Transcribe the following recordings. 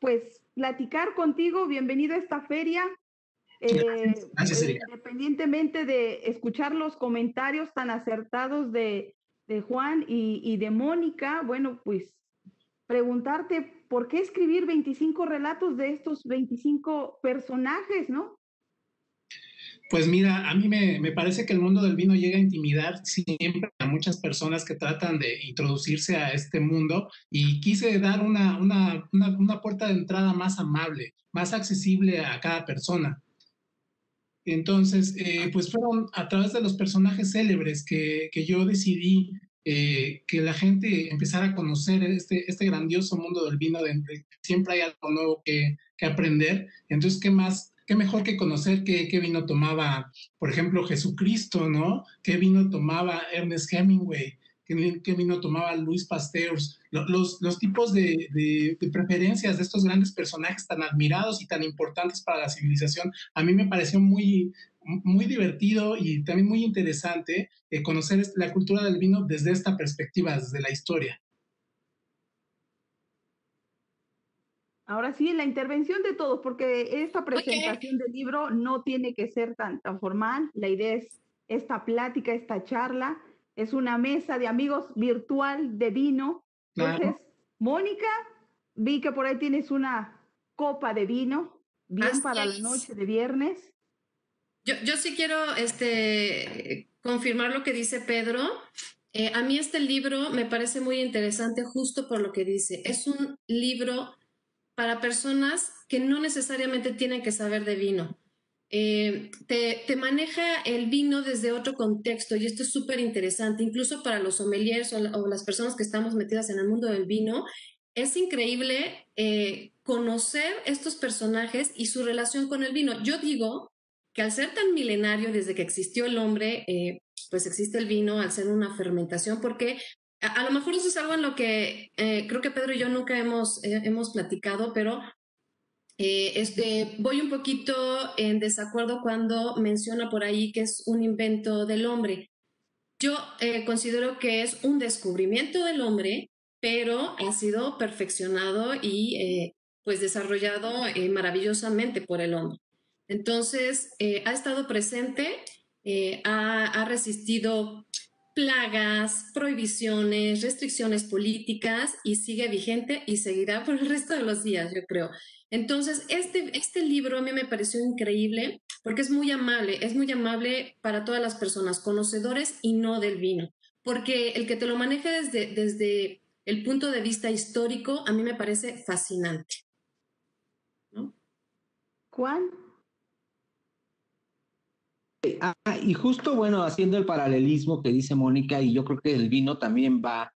pues platicar contigo. Bienvenido a esta feria. Gracias. Gracias, independientemente de escuchar los comentarios tan acertados de Juan y de Mónica, bueno, pues preguntarte por qué escribir 25 relatos de estos 25 personajes, ¿no? Pues mira, a mí me parece que el mundo del vino llega a intimidar siempre a muchas personas que tratan de introducirse a este mundo, y quise dar una puerta de entrada más amable, más accesible a cada persona. Entonces, pues fueron a través de los personajes célebres que yo decidí que la gente empezara a conocer este grandioso mundo del vino, de siempre hay algo nuevo que aprender. Entonces, ¿qué mejor que conocer qué vino tomaba, por ejemplo, Jesucristo, ¿no? ¿Qué vino tomaba Ernest Hemingway? ¿Qué vino tomaba Luis Pasteur? Los tipos de preferencias de estos grandes personajes tan admirados y tan importantes para la civilización. A mí me pareció muy, muy divertido y también muy interesante conocer la cultura del vino desde esta perspectiva, desde la historia. Ahora sí, la intervención de todos, porque esta presentación del libro no tiene que ser tan formal. La idea es esta plática, esta charla, es una mesa de amigos virtual de vino. Entonces, claro. Mónica, vi que por ahí tienes una copa de vino, bien así para es. La noche de viernes. Yo sí quiero confirmar lo que dice Pedro. A mí este libro me parece muy interesante justo por lo que dice. Es un libro para personas que no necesariamente tienen que saber de vino. Te maneja el vino desde otro contexto, y esto es súper interesante, incluso para los sommeliers o las personas que estamos metidas en el mundo del vino. Es increíble conocer estos personajes y su relación con el vino. Yo digo que al ser tan milenario desde que existió el hombre, pues existe el vino al ser una fermentación, porque a lo mejor eso es algo en lo que creo que Pedro y yo nunca hemos platicado, pero voy un poquito en desacuerdo cuando menciona por ahí que es un invento del hombre. Yo considero que es un descubrimiento del hombre, pero ha sido perfeccionado y pues desarrollado maravillosamente por el hombre. Entonces, ha estado presente, ha resistido plagas, prohibiciones, restricciones políticas, y sigue vigente y seguirá por el resto de los días, yo creo. Entonces, este libro a mí me pareció increíble porque es muy amable para todas las personas, conocedores y no del vino, porque el que te lo maneje desde el punto de vista histórico a mí me parece fascinante, ¿no? ¿Cuál? Y justo, bueno, haciendo el paralelismo que dice Mónica, y yo creo que el vino también va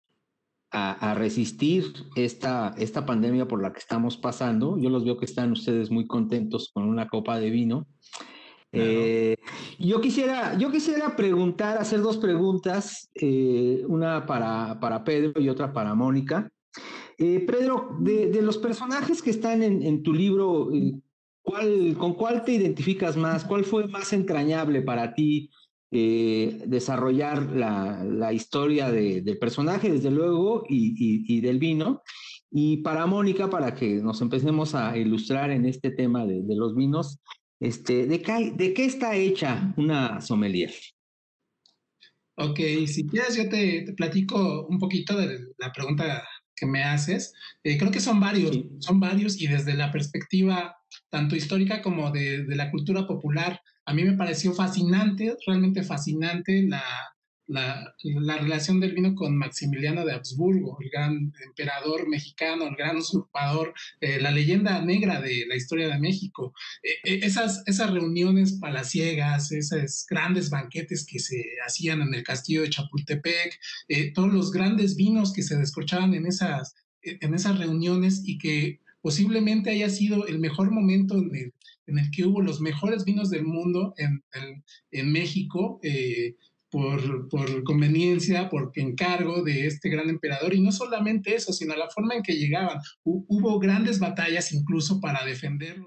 a resistir esta pandemia por la que estamos pasando. Yo los veo que están ustedes muy contentos con una copa de vino. Claro. Yo quisiera preguntar, hacer dos preguntas, una para Pedro y otra para Mónica. Pedro, de los personajes que están en tu libro, ¿Con cuál te identificas más? ¿Cuál fue más entrañable para ti desarrollar la historia del personaje, desde luego, y del vino? Y para Mónica, para que nos empecemos a ilustrar en este tema de los vinos, ¿de qué está hecha una sommelier? Ok, si quieres yo te platico un poquito de la pregunta que me haces. Creo que son varios, sí. Y desde la perspectiva tanto histórica como de la cultura popular. A mí me pareció fascinante, realmente fascinante, la relación del vino con Maximiliano de Habsburgo, el gran emperador mexicano, el gran usurpador, la leyenda negra de la historia de México. Esas reuniones palaciegas, esos grandes banquetes que se hacían en el castillo de Chapultepec, todos los grandes vinos que se descorchaban en esas reuniones, y que posiblemente haya sido el mejor momento en el que hubo los mejores vinos del mundo en México, por conveniencia, por encargo de este gran emperador. Y no solamente eso, sino la forma en que llegaban. Hubo grandes batallas incluso para defender